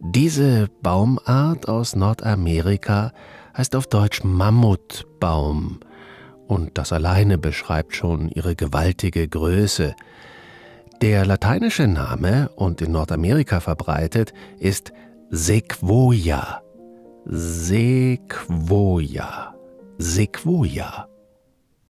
Diese Baumart aus Nordamerika heißt auf Deutsch Mammutbaum, und das alleine beschreibt schon ihre gewaltige Größe. Der lateinische Name, und in Nordamerika verbreitet, ist Sequoia. Sequoia. Sequoia.